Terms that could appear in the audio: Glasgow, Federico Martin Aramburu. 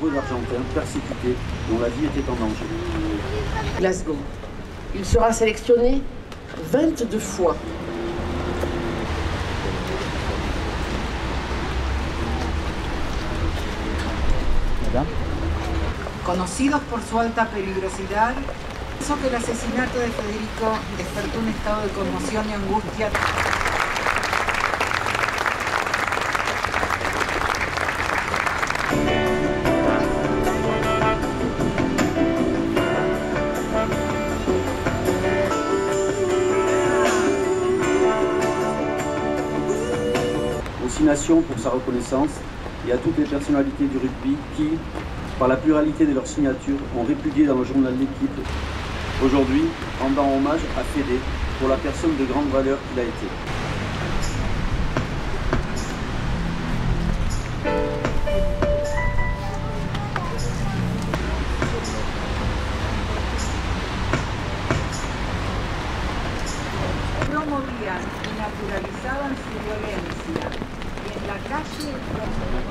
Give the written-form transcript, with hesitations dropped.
nombreux Argentins persécutés dont la vie était en danger. Glasgow. Il sera sélectionné 22 fois. Madame. Conocidos por su alta peligrosidad, hizo que el asesinato de Federico despertó un estado de conmoción y angustia. Aux nations pour sa reconnaissance et à toutes les personnalités du rugby qui, par la pluralité de leurs signatures, ont répudié dans le journal l'équipe. Aujourd'hui, rendant hommage à Fédé pour la personne de grande valeur qu'il a été. Promovían y naturalizaban su violencia y en la calle.